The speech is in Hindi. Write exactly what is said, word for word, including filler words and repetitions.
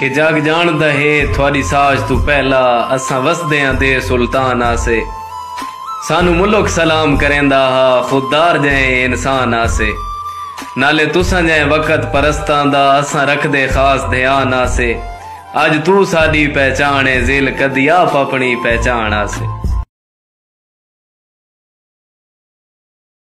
कि जग जानदा है थोड़ी साज तू पहला असा वसदे दे सुल्तान आसे। सानू मुल्क सलाम करेंदा हा खुदार जाए इंसान आसे। नाले तुसा जाए वक़्त परस्तां दा असा रखदे खास ध्यान आसे। अज तू साडी पहचान है जिल कदी आप अपनी पहचान आसे।